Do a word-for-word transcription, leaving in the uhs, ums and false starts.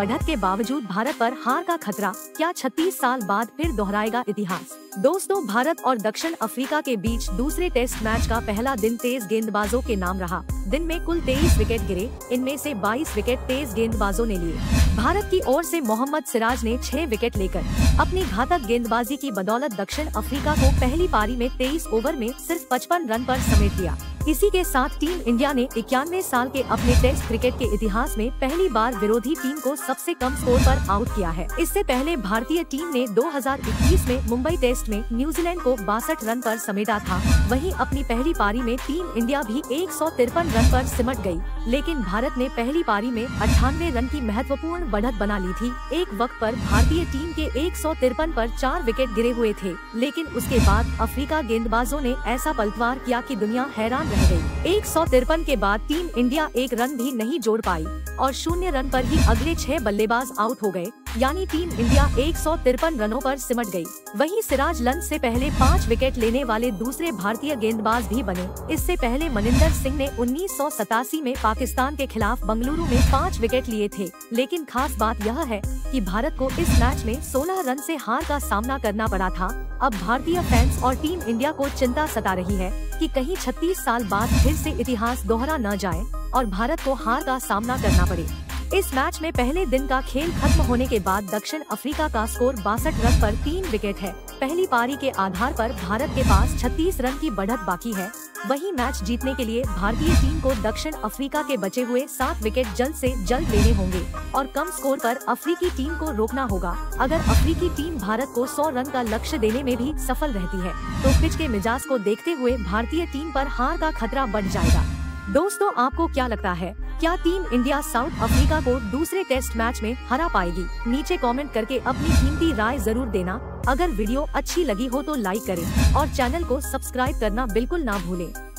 बढ़त के बावजूद भारत पर हार का खतरा, क्या छत्तीस साल बाद फिर दोहराएगा इतिहास। दोस्तों, भारत और दक्षिण अफ्रीका के बीच दूसरे टेस्ट मैच का पहला दिन तेज गेंदबाजों के नाम रहा। दिन में कुल तेईस विकेट गिरे, इनमें से बाईस विकेट तेज गेंदबाजों ने लिए। भारत की ओर से मोहम्मद सिराज ने छह विकेट लेकर अपनी घातक गेंदबाजी की बदौलत दक्षिण अफ्रीका को पहली पारी में तेईस ओवर में सिर्फ पचपन रन पर समेट दिया। इसी के साथ टीम इंडिया ने इक्यानवे साल के अपने टेस्ट क्रिकेट के इतिहास में पहली बार विरोधी टीम को सबसे कम स्कोर पर आउट किया है। इससे पहले भारतीय टीम ने दो हज़ार इक्कीस में मुंबई टेस्ट में न्यूजीलैंड को बासठ रन पर समेटा था। वहीं अपनी पहली पारी में टीम इंडिया भी एक सौ तिरपन रन पर सिमट गई, लेकिन भारत ने पहली पारी में अट्ठानवे रन की महत्वपूर्ण बढ़त बना ली थी। एक वक्त पर भारतीय टीम के एक सौ तिरपन पर चार विकेट गिरे हुए थे, लेकिन उसके बाद अफ्रीका गेंदबाजों ने ऐसा पलटवार किया कि दुनिया हैरान रह गई। एक सौ तिरपन के बाद टीम इंडिया एक रन भी नहीं जोड़ पाई और शून्य रन पर ही अगले छह बल्लेबाज आउट हो गए, यानी टीम इंडिया एक सौ तिरपन रनों पर सिमट गई। वहीं सिराज लंच से पहले पाँच विकेट लेने वाले दूसरे भारतीय गेंदबाज भी बने। इससे पहले मनिंदर सिंह ने उन्नीस सौ सतासी में पाकिस्तान के खिलाफ बंगलुरु में पाँच विकेट लिए थे, लेकिन खास बात यह है कि भारत को इस मैच में सोलह रन से हार का सामना करना पड़ा था। अब भारतीय फैंस और टीम इंडिया को चिंता सता रही है कि कहीं छत्तीस साल बाद फिर से इतिहास दोहरा न जाए और भारत को हार का सामना करना पड़े। इस मैच में पहले दिन का खेल खत्म होने के बाद दक्षिण अफ्रीका का स्कोर बासठ रन पर तीन विकेट है। पहली पारी के आधार पर भारत के पास छत्तीस रन की बढ़त बाकी है। वहीं मैच जीतने के लिए भारतीय टीम को दक्षिण अफ्रीका के बचे हुए सात विकेट जल्द से जल्द लेने होंगे और कम स्कोर पर अफ्रीकी टीम को रोकना होगा। अगर अफ्रीकी टीम भारत को सौ रन का लक्ष्य देने में भी सफल रहती है तो पिच के मिजाज को देखते हुए भारतीय टीम पर हार का खतरा बढ़ जाएगा। दोस्तों, आपको क्या लगता है, क्या टीम इंडिया साउथ अफ्रीका को दूसरे टेस्ट मैच में हरा पाएगी? नीचे कमेंट करके अपनी कीमती राय जरूर देना। अगर वीडियो अच्छी लगी हो तो लाइक करें और चैनल को सब्सक्राइब करना बिल्कुल ना भूलें।